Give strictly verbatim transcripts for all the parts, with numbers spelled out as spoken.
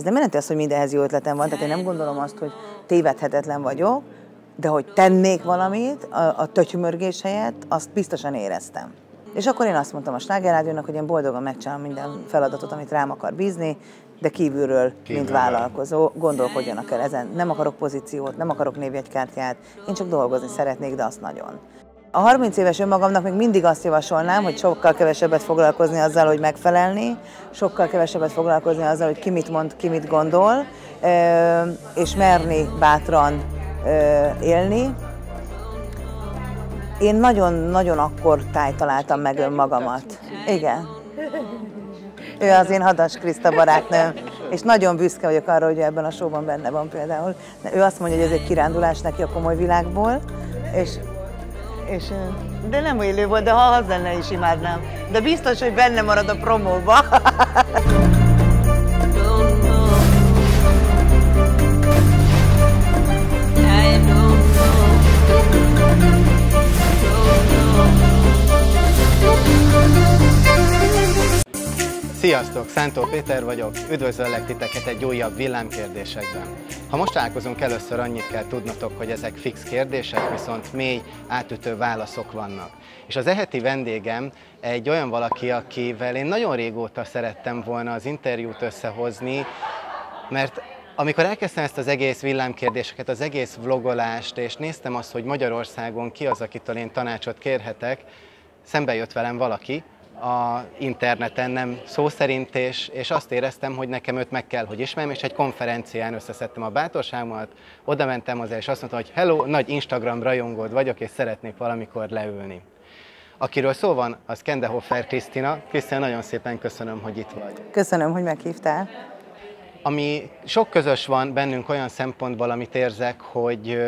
Ez nem jelenti azt, hogy mindenhez jó ötletem van, tehát én nem gondolom azt, hogy tévedhetetlen vagyok, de hogy tennék valamit a, a tötymörgés helyett, azt biztosan éreztem. És akkor én azt mondtam a Sláger Rádiónak, hogy én boldogan megcsinálom minden feladatot, amit rám akar bízni, de kívülről, kívülről, mint vállalkozó, gondolkodjanak el ezen. Nem akarok pozíciót, nem akarok névjegykártyát, én csak dolgozni szeretnék, de azt nagyon. A harminc éves önmagamnak még mindig azt javasolnám, hogy sokkal kevesebbet foglalkozni azzal, hogy megfelelni, sokkal kevesebbet foglalkozni azzal, hogy ki mit mond, ki mit gondol, és merni bátran élni. Én nagyon-nagyon akkor táj találtam meg önmagamat. Igen. Ő az én Hadas Kriszta barátnőm, és nagyon büszke vagyok arra, hogy ebben a showban benne van például. Ő azt mondja, hogy ez egy kirándulás neki a komoly világból, és És, de nem élő volt, de ha az lenne, is imádnám. De biztos, hogy benne marad a promóba. Sziasztok! Szántó Péter vagyok, üdvözöllek titeket egy újabb villámkérdésekben. Ha most találkozunk először, annyit kell tudnotok, hogy ezek fix kérdések, viszont mély, átütő válaszok vannak. És az e heti vendégem egy olyan valaki, akivel én nagyon régóta szerettem volna az interjút összehozni, mert amikor elkezdtem ezt az egész villámkérdéseket, az egész vlogolást, és néztem azt, hogy Magyarországon ki az, akitől én tanácsot kérhetek, szembe jött velem valaki, a interneten, nem szó szerint, és, és azt éreztem, hogy nekem őt meg kell, hogy ismerjem, és egy konferencián összeszedtem a bátorságomat, oda mentem hozzá, és azt mondtam, hogy hello, nagy Instagram rajongód vagyok, és szeretnék valamikor leülni. Akiről szó van, az Kende-Hofferr Krisztina. Krisztina, nagyon szépen köszönöm, hogy itt vagy. Köszönöm, hogy meghívtál. Ami sok közös van bennünk olyan szempontból, amit érzek, hogy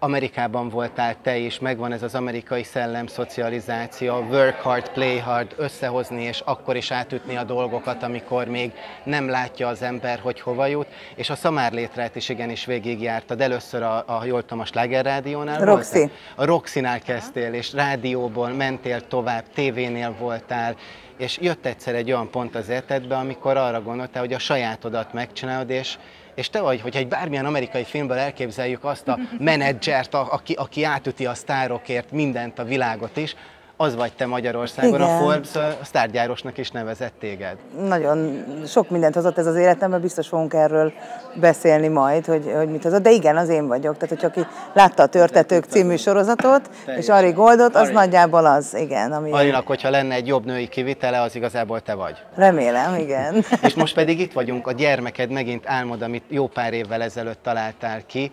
Amerikában voltál te is, megvan ez az amerikai szellem, szocializáció, work hard, play hard, összehozni és akkor is átütni a dolgokat, amikor még nem látja az ember, hogy hova jut. És a szamárlétrát is igenis végigjártad. Először a, a jól tudom, a Sláger Rádiónál Roxi. Voltál? A Roxinál kezdtél, és rádióból mentél tovább, tévénél voltál, és jött egyszer egy olyan pont az életedbe, amikor arra gondoltál, hogy a sajátodat megcsinálod, és És te vagy, hogyha egy bármilyen amerikai filmből elképzeljük azt a menedzsert, a, aki, aki átüti a sztárokért mindent, a világot is, az vagy te Magyarországon. Igen. A Forbes a sztárgyárosnak is nevezett téged. Nagyon sok mindent hozott ez az életemben, biztos fogunk erről beszélni majd, hogy, hogy mit hozott, de igen, az én vagyok. Tehát, hogy aki látta a Törtetők című sorozatot, Teljesen. és Ari Goldot, az Ari. nagyjából az, igen. Ami Arinak, hogyha lenne egy jobb női kivitele, az igazából te vagy. Remélem, igen. És most pedig itt vagyunk, a gyermeked megint álmod, amit jó pár évvel ezelőtt találtál ki,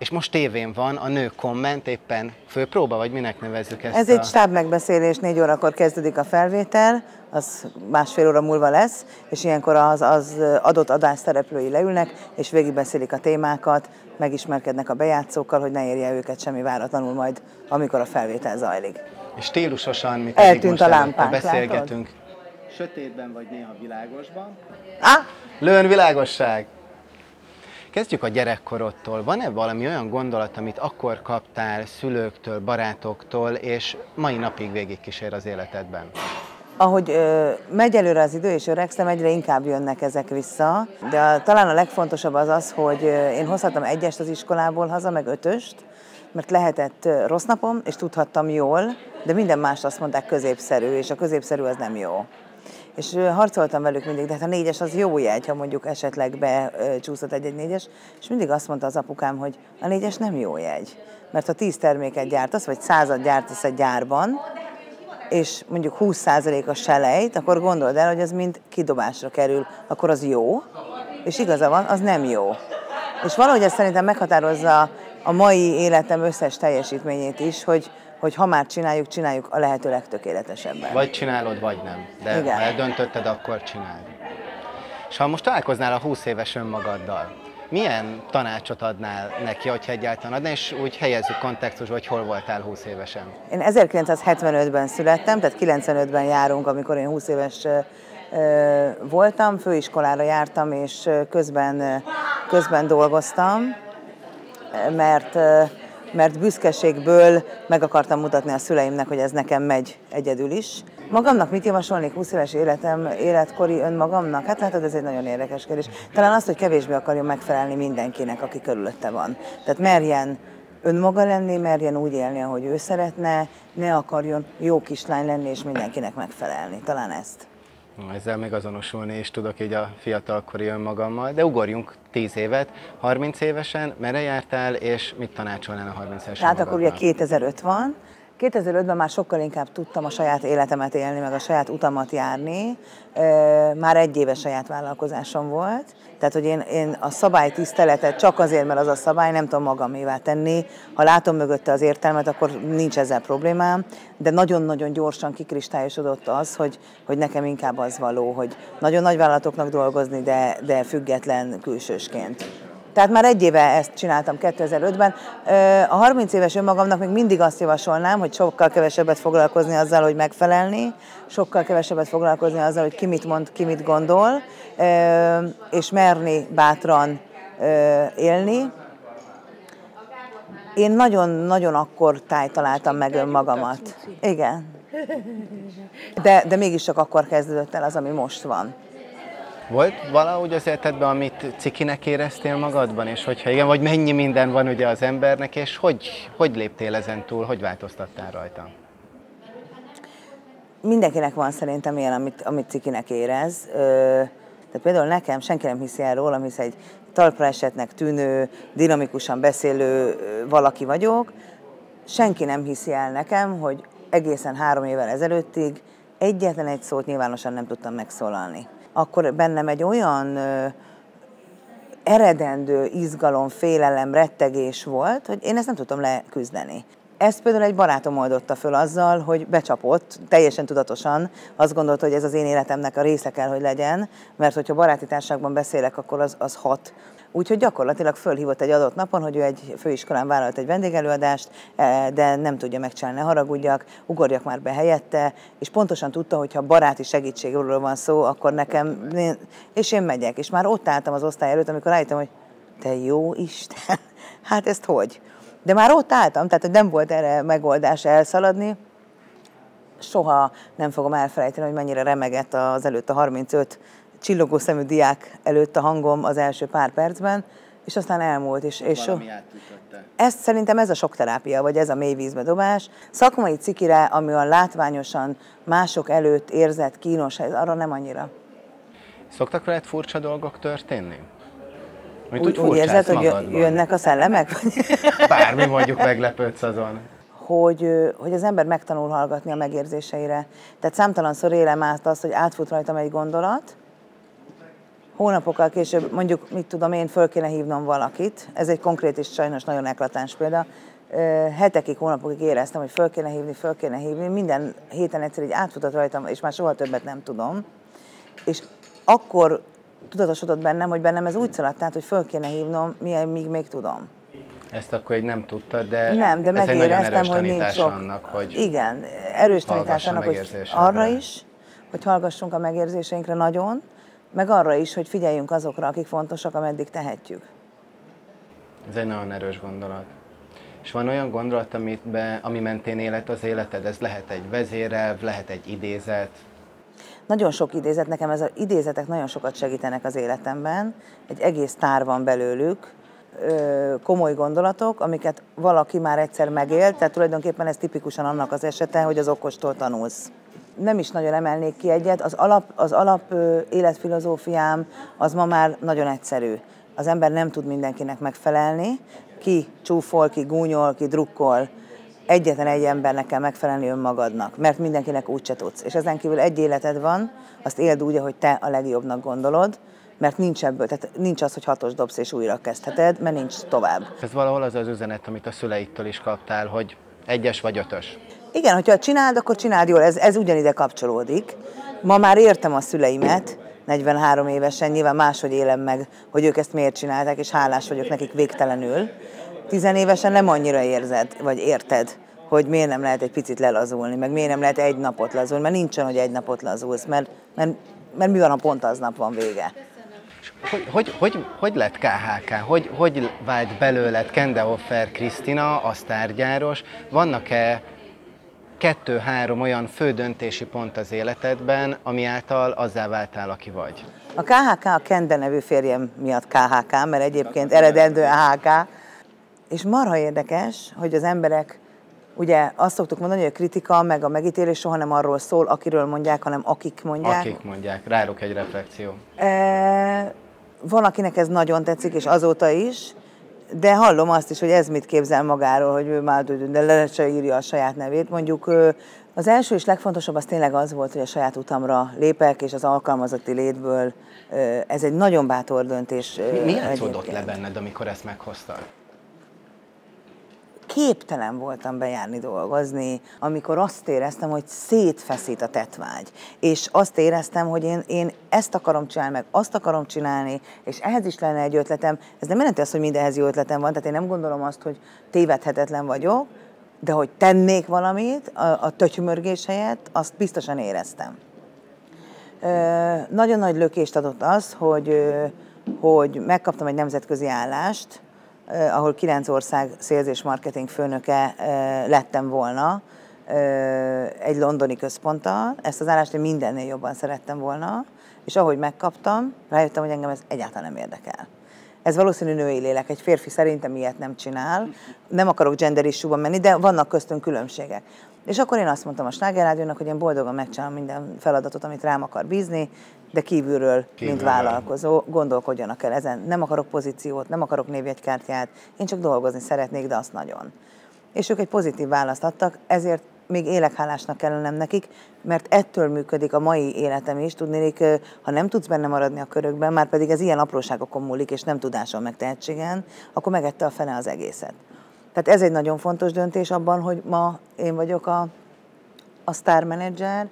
és most tévén van a Nő Komment, éppen főpróba, vagy minek nevezzük ezt? Ez a... egy stáb megbeszélés, négy órakor kezdődik a felvétel, az másfél óra múlva lesz, és ilyenkor az, az adott adás szereplői leülnek, és végigbeszélik a témákat, megismerkednek a bejátszókkal, hogy ne érje őket semmi váratlanul majd, amikor a felvétel zajlik. És stílusosan, mit eddig most a lámpánk, beszélgetünk. Látod? Sötétben vagy néha világosban. Ah! Lőn világosság! Kezdjük a gyerekkorodtól. Van-e valami olyan gondolat, amit akkor kaptál szülőktől, barátoktól, és mai napig végig kísér az életedben? Ahogy ö, megy előre az idő, és öregszem, egyre inkább jönnek ezek vissza. De a, talán a legfontosabb az az, hogy én hozhattam egyest az iskolából haza, meg ötöst, mert lehetett rossz napom, és tudhattam jól, de minden mást azt mondták középszerű, és a középszerű az nem jó. És harcoltam velük mindig, de hát a négyes az jó jegy, ha mondjuk esetleg becsúszott egy-egy négyes, és mindig azt mondta az apukám, hogy a négyes nem jó jegy, mert ha tíz terméket gyártasz, vagy százat gyártasz egy gyárban, és mondjuk húsz százalék a selejt, akkor gondold el, hogy az mind kidobásra kerül, akkor az jó, és igaza van, az nem jó. És valahogy ez szerintem meghatározza a mai életem összes teljesítményét is, hogy hogy ha már csináljuk, csináljuk a lehető legtökéletesebben. Vagy csinálod, vagy nem. De igen, ha eldöntötted, akkor csináld. És ha most találkoznál a húsz éves önmagaddal, milyen tanácsot adnál neki, hogyha egyáltalán adnál, és úgy helyezzük kontextusba, hogy hol voltál húsz évesen? Én ezerkilencszázhetvenötben születtem, tehát kilencvenötben járunk, amikor én húsz éves voltam, főiskolára jártam, és közben, közben dolgoztam, mert mert büszkeségből meg akartam mutatni a szüleimnek, hogy ez nekem megy egyedül is. Magamnak mit javasolnék húsz éves életem, életkori önmagamnak? Hát látod, ez egy nagyon érdekes kérdés. Talán azt, hogy kevésbé akarjon megfelelni mindenkinek, aki körülötte van. Tehát merjen önmaga lenni, merjen úgy élni, ahogy ő szeretne, ne akarjon jó kislány lenni és mindenkinek megfelelni. Talán ezt. Ezzel még azonosulni is tudok így a fiatalkori önmagammal, de ugorjunk tíz évet, harminc évesen, merre jártál, és mit tanácsolnál a harminc évesen? Hát akkor ugye kétezer-öt van. kétezer-ötben már sokkal inkább tudtam a saját életemet élni, meg a saját utamat járni. Már egy éve saját vállalkozásom volt. Tehát, hogy én, én a szabálytiszteletet csak azért, mert az a szabály, nem tudom magamévá tenni. Ha látom mögötte az értelmet, akkor nincs ezzel problémám. De nagyon-nagyon gyorsan kikristályosodott az, hogy, hogy nekem inkább az való, hogy nagyon nagy vállalatoknak dolgozni, de, de független külsősként. Tehát már egy éve ezt csináltam kétezer-ötben. A harminc éves önmagamnak még mindig azt javasolnám, hogy sokkal kevesebbet foglalkozni azzal, hogy megfelelni, sokkal kevesebbet foglalkozni azzal, hogy ki mit mond, ki mit gondol, és merni bátran élni. Én nagyon-nagyon akkor tájtaláltam meg önmagamat. Igen. De, de mégis csak akkor kezdődött el az, ami most van. Volt valahogy az életedben, amit cikinek éreztél magadban, és hogyha igen, vagy mennyi minden van ugye az embernek, és hogy, hogy léptél ezen túl, hogy változtattál rajta? Mindenkinek van szerintem ilyen, amit, amit cikinek érez. De például nekem senki nem hiszi el rólam, hisz egy talpra esetnek tűnő, dinamikusan beszélő valaki vagyok. Senki nem hiszi el nekem, hogy egészen három évvel ezelőttig egyetlen egy szót nyilvánosan nem tudtam megszólalni. Akkor bennem egy olyan ö, eredendő izgalom, félelem, rettegés volt, hogy én ezt nem tudtam leküzdeni. Ezt például egy barátom oldotta föl azzal, hogy becsapott, teljesen tudatosan, azt gondolta, hogy ez az én életemnek a része kell, hogy legyen, mert hogyha baráti társaságban beszélek, akkor az, az hat. Úgyhogy gyakorlatilag fölhívott egy adott napon, hogy ő egy főiskolán vállalt egy vendégelőadást, de nem tudja megcsinálni, haragudjak, ugorjak már be helyette, és pontosan tudta, hogy ha baráti segítségről van szó, akkor nekem, és én megyek. És már ott álltam az osztály előtt, amikor rájöttem, hogy te jó Isten, hát ezt hogy? De már ott álltam, tehát hogy nem volt erre megoldás elszaladni. Soha nem fogom elfelejteni, hogy mennyire remegett az előtt a harmincöt csillogó szemű diák előtt a hangom az első pár percben, és aztán elmúlt. És, és ezt szerintem ez a sok terápia, vagy ez a mély vízbe dobás. Szakmai cikire, ami a látványosan mások előtt érzett kínos, arra nem annyira. Szoktak veled furcsa dolgok történni? Úgy, úgy, úgy érzed, hogy magadban jönnek a szellemek? Bármi mondjuk meglepődsz azon. Hogy, hogy az ember megtanul hallgatni a megérzéseire. Tehát számtalanszor élem át azt, hogy átfut rajtam egy gondolat, hónapokkal később, mondjuk, mit tudom én, föl kéne hívnom valakit, ez egy konkrét és sajnos nagyon eklatáns példa, hetekig, hónapokig éreztem, hogy föl kéne hívni, föl kéne hívni, minden héten egyszer így átfutott rajtam, és már soha többet nem tudom. És akkor tudatosodott bennem, hogy bennem ez úgy szaladt át, hogy föl kéne hívnom, míg még tudom. Ezt akkor így nem tudtad, de, nem, de ez egy nagyon erős hogy tanítás sok... annak, hogy igen, erős tanítás annak, hogy arra is, hogy hallgassunk a megérzéseinkre nagyon, meg arra is, hogy figyeljünk azokra, akik fontosak, ameddig tehetjük. Ez egy nagyon erős gondolat. És van olyan gondolat, amit be, ami mentén élet az életed? Ez lehet egy vezérelv, lehet egy idézet? Nagyon sok idézet. Nekem ez az idézetek nagyon sokat segítenek az életemben. Egy egész tár van belőlük. Komoly gondolatok, amiket valaki már egyszer megélt, tehát tulajdonképpen ez tipikusan annak az esete, hogy az okostól tanulsz. Nem is nagyon emelnék ki egyet, az alap, az alap életfilozófiám az ma már nagyon egyszerű. Az ember nem tud mindenkinek megfelelni, ki csúfol, ki gúnyol, ki drukkol, egyetlen egy embernek kell megfelelni önmagadnak, mert mindenkinek úgyse tudsz. És ezen kívül egy életed van, azt éld úgy, ahogy te a legjobbnak gondolod, mert nincs ebből, tehát nincs az, hogy hatos dobsz és újra kezdheted, mert nincs tovább. Ez valahol az az üzenet, amit a szüleitől is kaptál, hogy egyes vagy ötös. Igen, hogyha csináld, akkor csináld jól, ez, ez ugyanide kapcsolódik. Ma már értem a szüleimet, negyvenhárom évesen, nyilván máshogy élem meg, hogy ők ezt miért csinálták, és hálás vagyok nekik végtelenül. Tizenévesen nem annyira érzed, vagy érted, hogy miért nem lehet egy picit lelazulni, meg miért nem lehet egy napot lazulni, mert nincsen, hogy egy napot lazulsz, mert, mert, mert mi van, ha pont aznap van vége. Hogy, hogy, hogy, hogy lett ká há ká? Hogy, hogy vált belőled Kende-Hofferr Krisztina, a sztárgyáros? Vannak-e kettő-három olyan fő döntési pont az életedben, ami által azzá váltál, aki vagy? A ká há ká a Kende nevű férjem miatt ká há ká, mert egyébként eredendő á há ká. És marha érdekes, hogy az emberek, ugye azt szoktuk mondani, hogy a kritika meg a megítélés soha nem arról szól, akiről mondják, hanem akik mondják. Akik mondják, rárok egy reflexió. E, van, akinek ez nagyon tetszik, és azóta is, de hallom azt is, hogy ez mit képzel magáról, hogy ő már de le se írja a saját nevét. Mondjuk az első és legfontosabb az tényleg az volt, hogy a saját utamra lépek, és az alkalmazotti létből ez egy nagyon bátor döntés. Mi, mi látszódott le benned, amikor ezt meghoztad? Képtelen voltam bejárni dolgozni, amikor azt éreztem, hogy szétfeszít a tettvágy. És azt éreztem, hogy én, én ezt akarom csinálni, meg azt akarom csinálni, és ehhez is lenne egy ötletem. Ez nem jelenti azt, hogy mindenhez jó ötletem van, tehát én nem gondolom azt, hogy tévedhetetlen vagyok, de hogy tennék valamit a, a tötymörgés helyett, azt biztosan éreztem. Ö, nagyon nagy lökést adott az, hogy, hogy megkaptam egy nemzetközi állást, ahol kilenc ország sales és marketing főnöke lettem volna egy londoni központtal. Ezt az állást én mindennél jobban szerettem volna, és ahogy megkaptam, rájöttem, hogy engem ez egyáltalán nem érdekel. Ez valószínű női lélek, egy férfi szerintem ilyet nem csinál, nem akarok gender issue-ba menni, de vannak köztünk különbségek. És akkor én azt mondtam a Sláger Rádiónak, hogy én boldogan megcsinálom minden feladatot, amit rám akar bízni, de kívülről, kívülről, mint vállalkozó, gondolkodjanak el ezen. Nem akarok pozíciót, nem akarok névjegykártyát, én csak dolgozni szeretnék, de azt nagyon. És ők egy pozitív választ adtak, ezért még élekhálásnak kell lennem nekik, mert ettől működik a mai életem is, tudnélik, ha nem tudsz benne maradni a körökben, már pedig ez ilyen apróságokon múlik, és nem tudáson meg tehetségen, akkor megette a fene az egészet. Tehát ez egy nagyon fontos döntés abban, hogy ma én vagyok a, a sztármenedzser.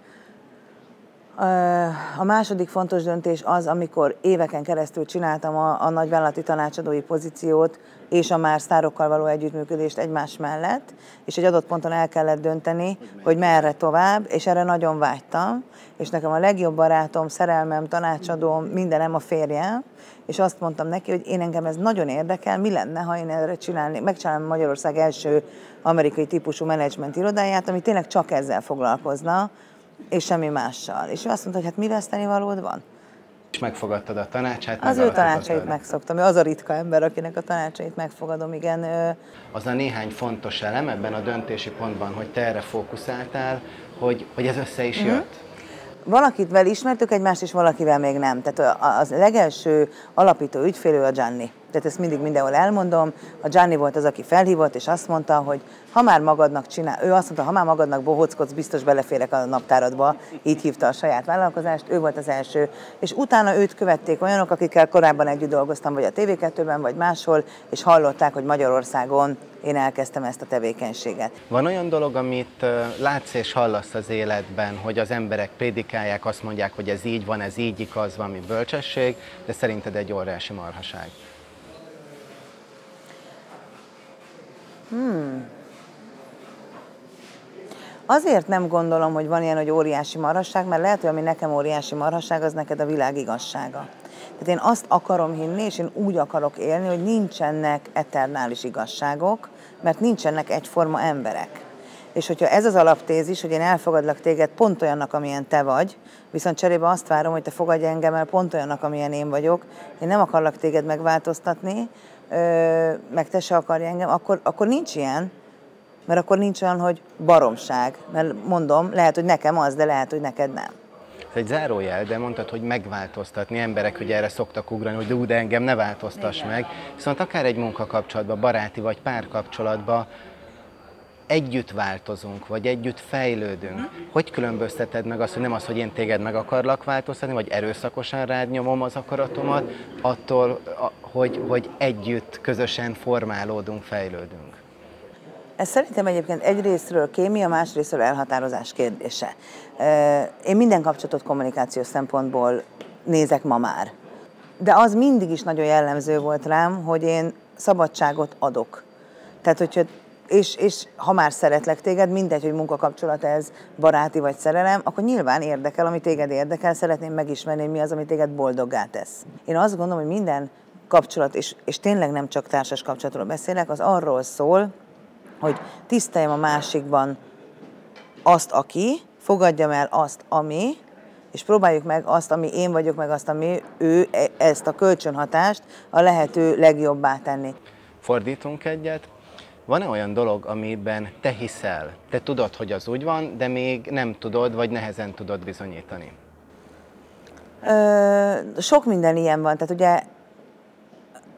A második fontos döntés az, amikor éveken keresztül csináltam a, a nagyvállalati tanácsadói pozíciót és a már sztárokkal való együttműködést egymás mellett, és egy adott ponton el kellett dönteni, hogy merre tovább, és erre nagyon vágytam, és nekem a legjobb barátom, szerelmem, tanácsadóm, mindenem a férjem, és azt mondtam neki, hogy én engem ez nagyon érdekel, mi lenne, ha én erre csinálnék, megcsinálom Magyarország első amerikai típusú menedzsment irodáját, ami tényleg csak ezzel foglalkozna, és semmi mással. És ő azt mondta, hogy hát mi vesztenivalód van? És megfogadtad a tanácsát? Az ő tanácsait megszoktam, ő az a ritka ember, akinek a tanácsait megfogadom, igen. Az a néhány fontos elem ebben a döntési pontban, hogy te erre fókuszáltál, hogy, hogy ez össze is jött? Uh-huh. Valakivel ismertük egymást, és valakivel még nem. Tehát az legelső alapító ügyfélő a Gianni. Tehát ezt mindig mindenhol elmondom. A Gianni volt az, aki felhívott, és azt mondta, hogy ha már magadnak csinál, ő azt mondta, ha már magadnak bohóckodsz, biztos beleférek a naptáradba. Így hívta a saját vállalkozást, ő volt az első. És utána őt követték olyanok, akikkel korábban együtt dolgoztam, vagy a té vé kettőben, vagy máshol, és hallották, hogy Magyarországon én elkezdtem ezt a tevékenységet. Van olyan dolog, amit látsz és hallasz az életben, hogy az emberek prédikálják, azt mondják, hogy ez így van, ez így igaz, valami bölcsesség, de szerinted egy óriási marhaság? Hmm. Azért nem gondolom, hogy van ilyen, hogy óriási marhasság, mert lehet, hogy ami nekem óriási marhasság, az neked a világ igazsága. Tehát én azt akarom hinni, és én úgy akarok élni, hogy nincsenek eternális igazságok, mert nincsenek egyforma emberek. És hogyha ez az alaptézis, hogy én elfogadlak téged pont olyannak, amilyen te vagy, viszont cserébe azt várom, hogy te fogadj engem el pont olyannak, amilyen én vagyok, én nem akarlak téged megváltoztatni, meg te se akarj engem, akkor, akkor nincs ilyen, mert akkor nincs olyan, hogy baromság. Mert mondom, lehet, hogy nekem az, de lehet, hogy neked nem. Ez egy zárójel, de mondtad, hogy megváltoztatni. Emberek ugye erre szoktak ugrani, hogy de, de engem ne változtass igen. meg. Viszont akár egy munkakapcsolatban, baráti vagy párkapcsolatban együtt változunk, vagy együtt fejlődünk. Hm? Hogy különbözteted meg azt, hogy nem az, hogy én téged meg akarlak változtatni, vagy erőszakosan rád nyomom az akaratomat, attól, hogy, hogy együtt, közösen formálódunk, fejlődünk? Ez szerintem egyébként egyrésztről kémia, másrésztről elhatározás kérdése. Én minden kapcsolatot kommunikációs szempontból nézek ma már. De az mindig is nagyon jellemző volt rám, hogy én szabadságot adok. Tehát, hogyha És, és ha már szeretlek téged, mindegy, hogy munkakapcsolat ez, baráti vagy szerelem, akkor nyilván érdekel, ami téged érdekel, szeretném megismerni, mi az, ami téged boldoggá tesz. Én azt gondolom, hogy minden kapcsolat, és, és tényleg nem csak társas kapcsolatról beszélek, az arról szól, hogy tiszteljem a másikban azt, aki, fogadjam el azt, ami, és próbáljuk meg azt, ami én vagyok, meg azt, ami ő, ezt a kölcsönhatást a lehető legjobbá tenni. Fordítunk egyet. Van-e olyan dolog, amiben te hiszel? Te tudod, hogy az úgy van, de még nem tudod, vagy nehezen tudod bizonyítani? Ö, sok minden ilyen van, tehát ugye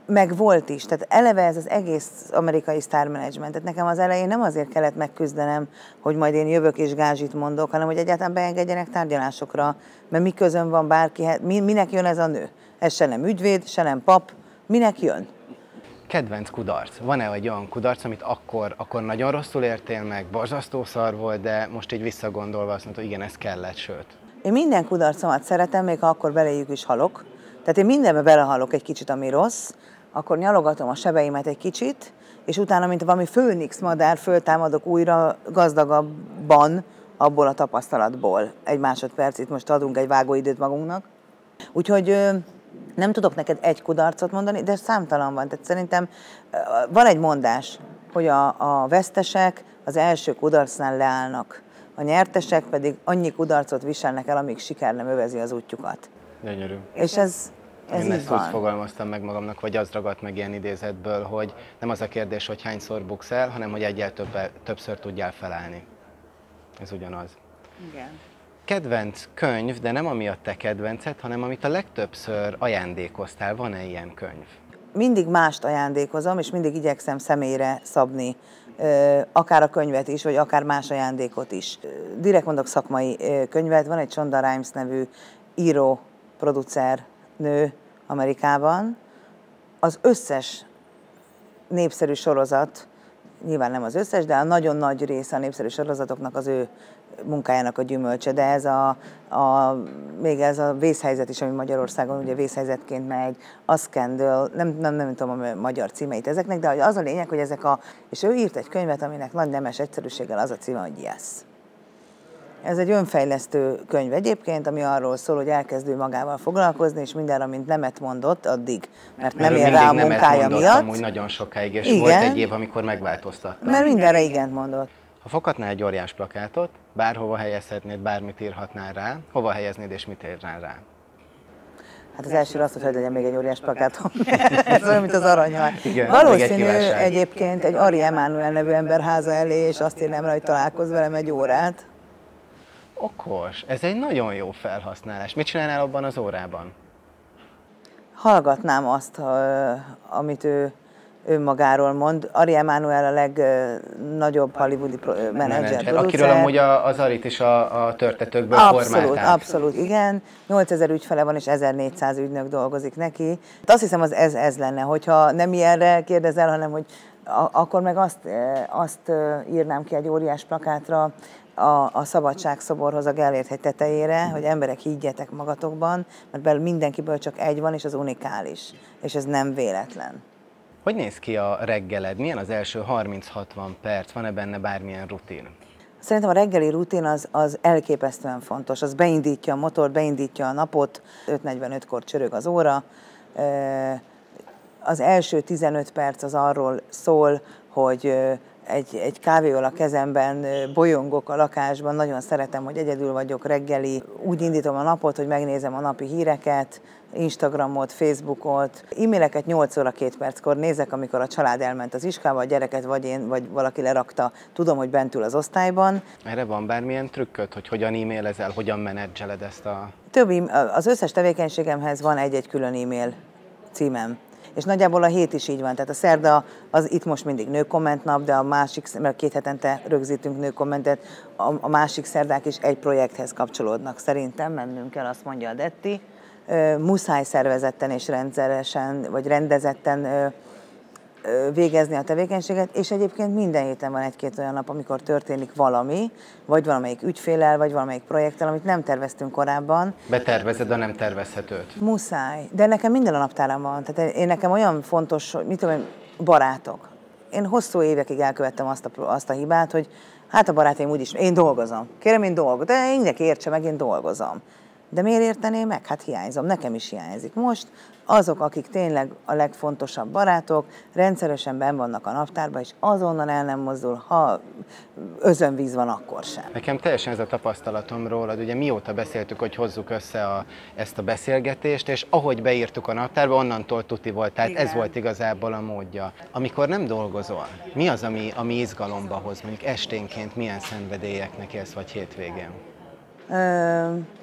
meg volt is, tehát eleve ez az egész amerikai sztármenedzsment. Tehát nekem az elején nem azért kellett megküzdenem, hogy majd én jövök és gázsit mondok, hanem hogy egyáltalán beengedjenek tárgyalásokra, mert mi közön van bárki, minek jön ez a nő? Ez se nem ügyvéd, se nem pap, minek jön? Kedvenc kudarc. Van-e egy olyan kudarc, amit akkor, akkor nagyon rosszul értél meg, borzasztó szar volt, de most így visszagondolva azt mondta, igen, ez kellett, sőt. Én minden kudarcomat szeretem, még ha akkor beléjük is halok. Tehát én mindenbe belehalok egy kicsit, ami rossz, akkor nyalogatom a sebeimet egy kicsit, és utána, mint valami főnix madár, föltámadok újra gazdagabban abból a tapasztalatból. Egy másodpercet most adunk egy vágóidőt magunknak. Úgyhogy... nem tudok neked egy kudarcot mondani, de számtalan van. Tehát szerintem van egy mondás, hogy a, a vesztesek az első kudarcnál leállnak, a nyertesek pedig annyi kudarcot viselnek el, amíg siker nem övezi az útjukat. Gyönyörű. És ez, ez én ezt úgy fogalmaztam meg magamnak, vagy az ragadt meg ilyen idézetből, hogy nem az a kérdés, hogy hányszor buksz el, hanem hogy egyel többe, többször tudjál felállni. Ez ugyanaz. Igen. Kedvenc könyv, de nem ami a te kedvenced, hanem amit a legtöbbször ajándékoztál. Van-e ilyen könyv? Mindig mást ajándékozom, és mindig igyekszem személyre szabni, akár a könyvet is, vagy akár más ajándékot is. Direkt mondok szakmai könyvet, van egy Shonda Rhimes nevű író, producer, nő Amerikában. Az összes népszerű sorozat, nyilván nem az összes, de a nagyon nagy része a népszerű sorozatoknak az ő munkájának a gyümölcse, de ez a, a, még ez a vészhelyzet is, ami Magyarországon ugye vészhelyzetként megy, a Scandal, nem, nem, nem tudom a magyar címeit ezeknek, de az a lényeg, hogy ezek a... És ő írt egy könyvet, aminek nagy nemes egyszerűséggel az a címe, hogy yes. Ez egy önfejlesztő könyv egyébként, ami arról szól, hogy elkezdő magával foglalkozni, és mindenre, mint nemet mondott, addig, mert, mert nem ér rá a munkája mondott, miatt. Amúgy nagyon sokáig, és igen, volt egy év, amikor megváltoztattam. Mert mindenre igent mondott. Ha foghatnál egy óriás plakátot, bárhova helyezhetnéd, bármit írhatnál rá, hova helyeznéd és mit írnál rá? Hát az első az, hogy hogy legyen még egy óriás plakátom. Ez olyan, mint az aranyhal. Valószínű egyébként egy Ari Emanuel nevű ember háza elé, és azt írnám rá, hogy találkozz velem egy órát. Okos, ez egy nagyon jó felhasználás. Mit csinálnál abban az órában? Hallgatnám azt, amit ő önmagáról mond. Ari Emanuel a legnagyobb hollywoodi menedzser. Akiről amúgy az Arit is a, a Törtetőkből formálták. Abszolút, abszolút, igen. nyolcezer ügyfele van, és ezernégyszáz ügynök dolgozik neki. Azt hiszem, az ez, ez lenne, hogyha nem ilyenre kérdezel, hanem hogy akkor meg azt, azt írnám ki egy óriás plakátra, A, a szabadságszoborhoz, a Gellért-hegy tetejére, hogy emberek, higgyetek magatokban, mert belül mindenkiből csak egy van, és az unikális. És ez nem véletlen. Hogy néz ki a reggeled? Milyen az első harminc-hatvan perc? Van-e benne bármilyen rutin? Szerintem a reggeli rutin az, az elképesztően fontos. Az beindítja a motort, beindítja a napot. öt negyvenötkor csörög az óra. Az első tizenöt perc az arról szól, hogy Egy, egy kávéval a kezemben bolyongok a lakásban, nagyon szeretem, hogy egyedül vagyok reggeli. Úgy indítom a napot, hogy megnézem a napi híreket, Instagramot, Facebookot. E-maileket nyolc óra két perckor nézek, amikor a család elment az iskába, a gyereket vagy én, vagy valaki lerakta, tudom, hogy bent ül az osztályban. Erre van bármilyen trükköd, hogy hogyan e-mailezel, hogyan menedzseled ezt a... Többi, az összes tevékenységemhez van egy-egy külön e-mail címem. És nagyjából a hét is így van, tehát a szerda az itt most mindig nőkomment nap, de a másik, mert két hetente rögzítünk nőkommentet, a, a másik szerdák is egy projekthez kapcsolódnak. Szerintem mennünk kell, azt mondja a Detti. Ö, muszáj szervezetten és rendszeresen, vagy rendezetten ö, ö, végezni a tevékenységet, és egyébként minden héten van egy-két olyan nap, amikor történik valami, vagy valamelyik ügyféllel, vagy valamelyik projekttel, amit nem terveztünk korábban. Betervezed a nem tervezhetőt. Muszáj, de nekem minden a naptáram van. Tehát én nekem olyan fontos, hogy mit tudom én, barátok. én hosszú évekig elkövettem azt a, azt a hibát, hogy hát a barátaim úgyis, én dolgozom. Kérem, én dolgozom. De mindenki értse meg, én dolgozom. De miért érteném meg? Hát hiányzom, nekem is hiányzik. Most azok, akik tényleg a legfontosabb barátok, rendszeresen benn vannak a naptárban, és azonnal el nem mozdul, ha özönvíz van, akkor sem. Nekem teljesen ez a tapasztalatom rólad, ugye mióta beszéltük, hogy hozzuk össze a, ezt a beszélgetést, és ahogy beírtuk a naptárba, onnantól tuti volt, tehát igen, ez volt igazából a módja. Amikor nem dolgozol, mi az, ami, ami izgalomba hoz, mondjuk esténként milyen szenvedélyeknek élsz, vagy hétvégén? Ö-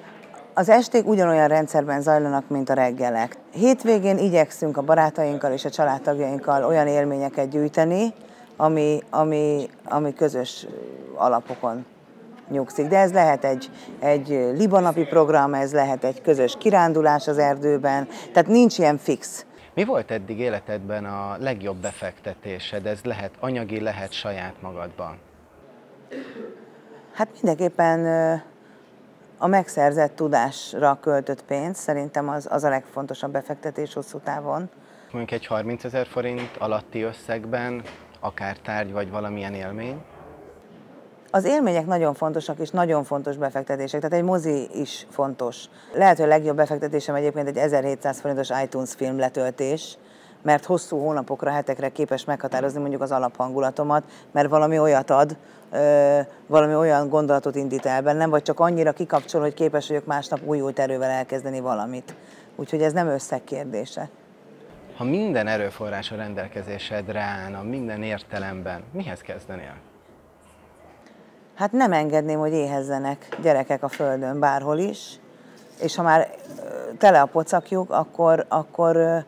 Az esték ugyanolyan rendszerben zajlanak, mint a reggelek. Hétvégén igyekszünk a barátainkkal és a családtagjainkkal olyan élményeket gyűjteni, ami, ami, ami közös alapokon nyugszik. De ez lehet egy, egy libanapi program, ez lehet egy közös kirándulás az erdőben, tehát nincs ilyen fix. Mi volt eddig életedben a legjobb befektetésed? Ez lehet anyagi, lehet saját magadban. Hát mindenképpen... A megszerzett tudásra költött pénz szerintem az, az a legfontosabb befektetés hosszú távon. Mondjuk egy harmincezer forint alatti összegben, akár tárgy vagy valamilyen élmény? Az élmények nagyon fontosak és nagyon fontos befektetések, tehát egy mozi is fontos. Lehet, hogy a legjobb befektetésem egyébként egy ezerhétszáz forintos iTunes film letöltés, mert hosszú hónapokra, hetekre képes meghatározni mondjuk az alaphangulatomat, mert valami olyat ad, ö, valami olyan gondolatot indít el bennem, vagy csak annyira kikapcsol, hogy képes vagyok másnap újult erővel elkezdeni valamit. Úgyhogy ez nem összegkérdése. Ha minden erőforrás a rendelkezésedre állna, minden értelemben, mihez kezdenél? Hát nem engedném, hogy éhezzenek gyerekek a földön bárhol is, és ha már tele a pocakjuk, akkor... akkor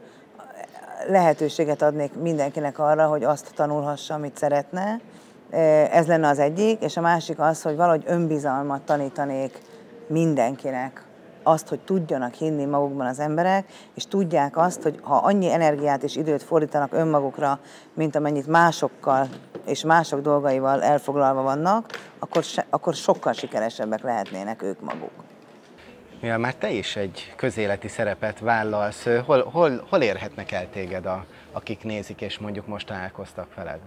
lehetőséget adnék mindenkinek arra, hogy azt tanulhassa, amit szeretne. Ez lenne az egyik, és a másik az, hogy valahogy önbizalmat tanítanék mindenkinek. Azt, hogy tudjanak hinni magukban az emberek, és tudják azt, hogy ha annyi energiát és időt fordítanak önmagukra, mint amennyit másokkal és mások dolgaival elfoglalva vannak, akkor, se, akkor sokkal sikeresebbek lehetnének ők maguk. Mivel már te is egy közéleti szerepet vállalsz, hol, hol, hol érhetnek el téged, a, akik nézik, és mondjuk most találkoztak veled?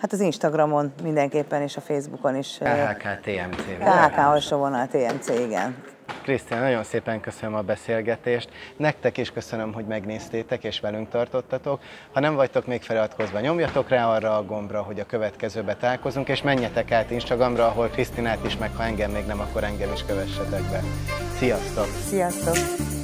Hát az Instagramon mindenképpen, és a Facebookon is. K H K T M C. K H K alsóvonal T M C, igen. Krisztina, nagyon szépen köszönöm a beszélgetést. Nektek is köszönöm, hogy megnéztétek és velünk tartottatok. Ha nem vagytok még feliratkozva, nyomjatok rá arra a gombra, hogy a következőbe találkozunk, és menjetek át Instagramra, ahol Krisztinát is, meg ha engem még nem, akkor engem is kövessetek be. Sziasztok! Sziasztok!